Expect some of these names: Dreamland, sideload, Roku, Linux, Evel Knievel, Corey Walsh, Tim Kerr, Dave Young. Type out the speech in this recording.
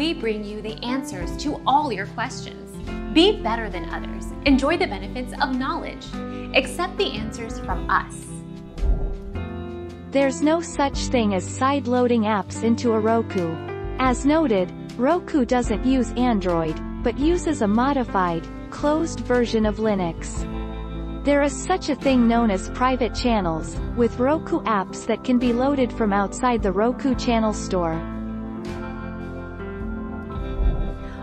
we bring you the answers to all your questions. Be better than others. Enjoy the benefits of knowledge. Accept the answers from us. There's no such thing as side-loading apps into a Roku. As noted, Roku doesn't use Android, but uses a modified, closed version of Linux. There is such a thing known as private channels, with Roku apps that can be loaded from outside the Roku channel store.